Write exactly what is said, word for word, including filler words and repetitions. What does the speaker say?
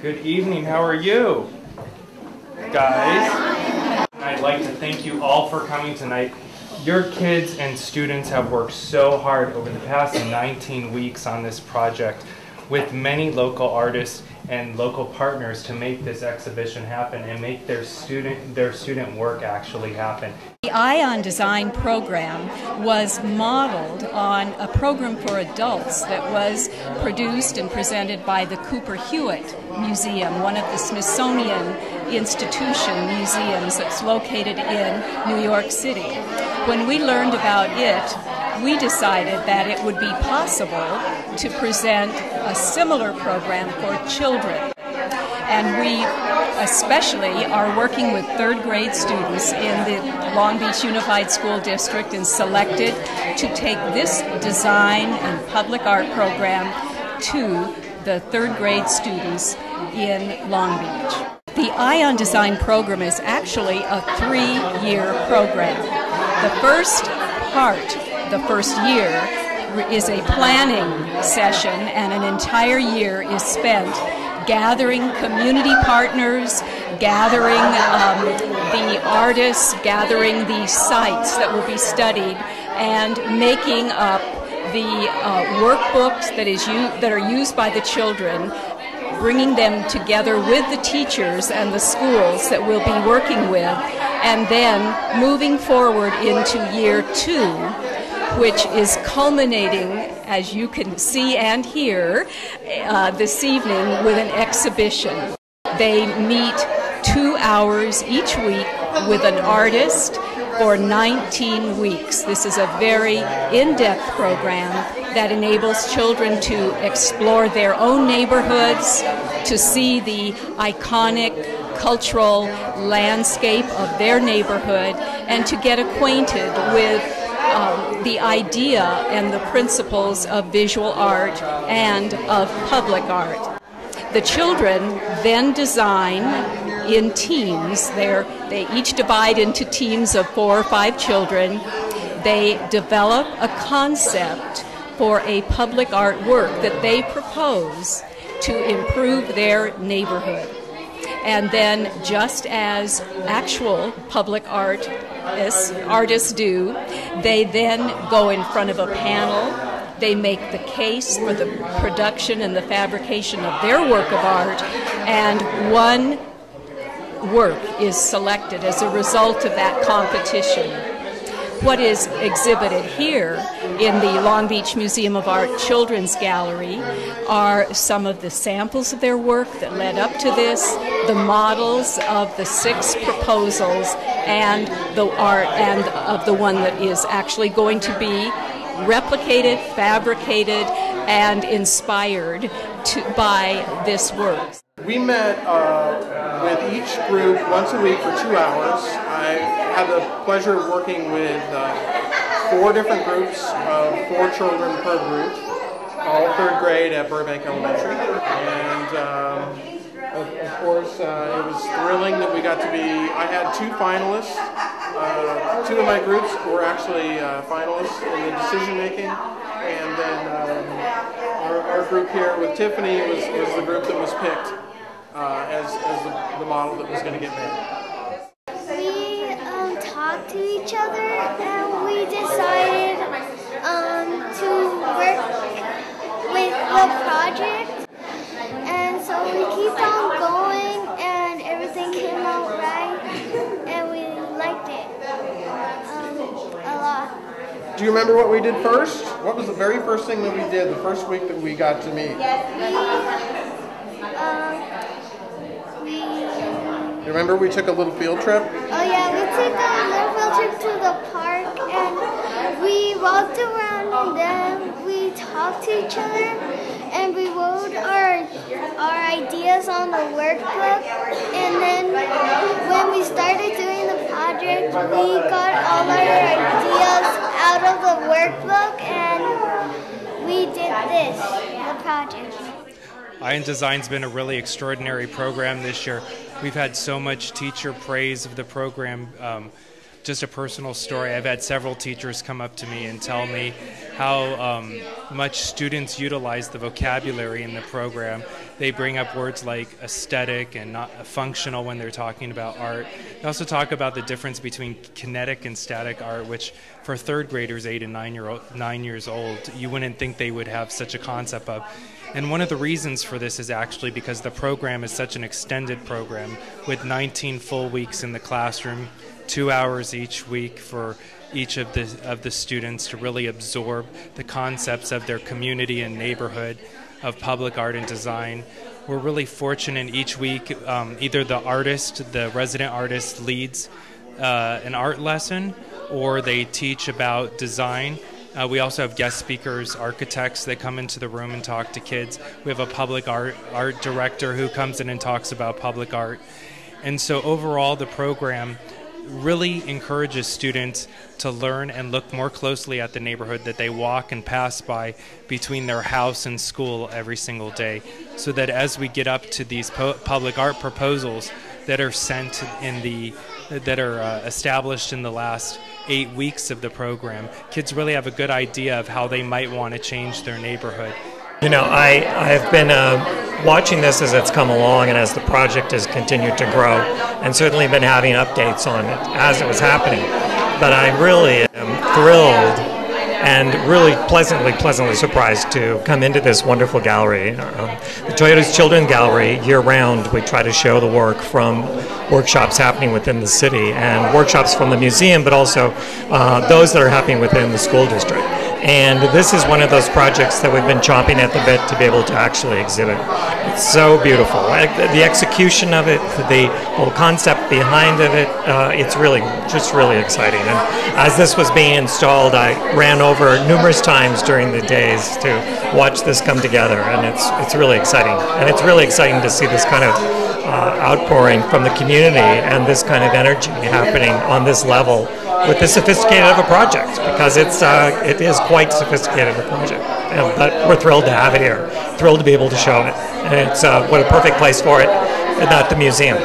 Good evening, how are you guys? I'd like to thank you all for coming tonight. Your kids and students have worked so hard over the past nineteen weeks on this project with many local artists and local partners to make this exhibition happen and make their student, their student work actually happen. The Eye on Design program was modeled on a program for adults that was produced and presented by the Cooper Hewitt Museum, one of the Smithsonian Institution museums that's located in New York City. When we learned about it, we decided that it would be possible to present a similar program for children. And we especially are working with third grade students in the Long Beach Unified School District and selected to take this design and public art program to the third grade students in Long Beach. The Eye on Design program is actually a three-year program. The first part, the first year, is a planning session, and an entire year is spent gathering community partners, gathering um, the artists, gathering the sites that will be studied, and making up the uh, workbooks that, is that are used by the children, bringing them together with the teachers and the schools that we'll be working with, and then moving forward into year two, which is culminating, as you can see and hear, uh, this evening with an exhibition. They meet two hours each week with an artist for nineteen weeks. This is a very in-depth program that enables children to explore their own neighborhoods, to see the iconic cultural landscape of their neighborhood, and to get acquainted with Um, the idea and the principles of visual art and of public art. The children then design in teams. They're, they each divide into teams of four or five children. They develop a concept for a public art work that they propose to improve their neighborhood. And then, just as actual public art artists do, they then go in front of a panel. They make the case for the production and the fabrication of their work of art, and one work is selected as a result of that competition. What is exhibited here in the Long Beach Museum of Art Children's Gallery are some of the samples of their work that led up to this, the models of the six proposals, and the art and of the one that is actually going to be replicated, fabricated, and inspired to, by this work. We met uh, with each group once a week for two hours. I had the pleasure of working with uh, four different groups of four children per group, all third grade at Burbank Elementary. And um, of, of course, uh, it was thrilling that we got to be, I had two finalists. Uh, two of my groups were actually uh, finalists in the decision making. And then um, our, our group here with Tiffany was, was the group that was picked. Uh, as, as the, the model that was going to get made. We um, talked to each other and we decided um, to work with the project, and so we keep on going and everything came out right and we liked it um, a lot. Do you remember what we did first? What was the very first thing that we did the first week that we got to meet? Yes, we, um, Remember we took a little field trip? Oh yeah, we took a little field trip to the park and we walked around and then we talked to each other and we wrote our, our ideas on the workbook, and then when we started doing the project we got all our ideas out of the workbook and we did this, the project. Eye on Design's been a really extraordinary program this year. We've had so much teacher praise of the program. Um, just a personal story. I've had several teachers come up to me and tell me how um, much students utilize the vocabulary in the program. They bring up words like aesthetic and not functional when they're talking about art. They also talk about the difference between kinetic and static art, which for third graders, eight and nine, year old, nine years old, you wouldn't think they would have such a concept of. And one of the reasons for this is actually because the program is such an extended program with nineteen full weeks in the classroom, two hours each week for each of the, of the students to really absorb the concepts of their community and neighborhood, of public art and design. We're really fortunate each week, um, either the artist, the resident artist leads uh, an art lesson, or they teach about design. Uh, we also have guest speakers, architects that come into the room and talk to kids. We have a public art, art director who comes in and talks about public art. And so overall, the program really encourages students to learn and look more closely at the neighborhood that they walk and pass by between their house and school every single day, so that as we get up to these po public art proposals that are sent in the, that are uh, established in the last eight weeks of the program, kids really have a good idea of how they might want to change their neighborhood. You know, I, I have been uh, watching this as it's come along and as the project has continued to grow, and certainly been having updates on it as it was happening. But I really am thrilled and really pleasantly, pleasantly surprised to come into this wonderful gallery. Uh, the Toyota's Children's Gallery, year-round, we try to show the work from workshops happening within the city, and workshops from the museum, but also uh, those that are happening within the school district. And this is one of those projects that we've been chomping at the bit to be able to actually exhibit. It's so beautiful. The execution of it, the whole concept behind it, uh, it's really, just really exciting. And as this was being installed, I ran over Over numerous times during the days to watch this come together, and it's it's really exciting, and it's really exciting to see this kind of uh, outpouring from the community and this kind of energy happening on this level with this sophisticated of a project, because it's uh, it is quite sophisticated of a project, and, but we're thrilled to have it here, thrilled to be able to show it, and it's uh, what a perfect place for it, not the museum.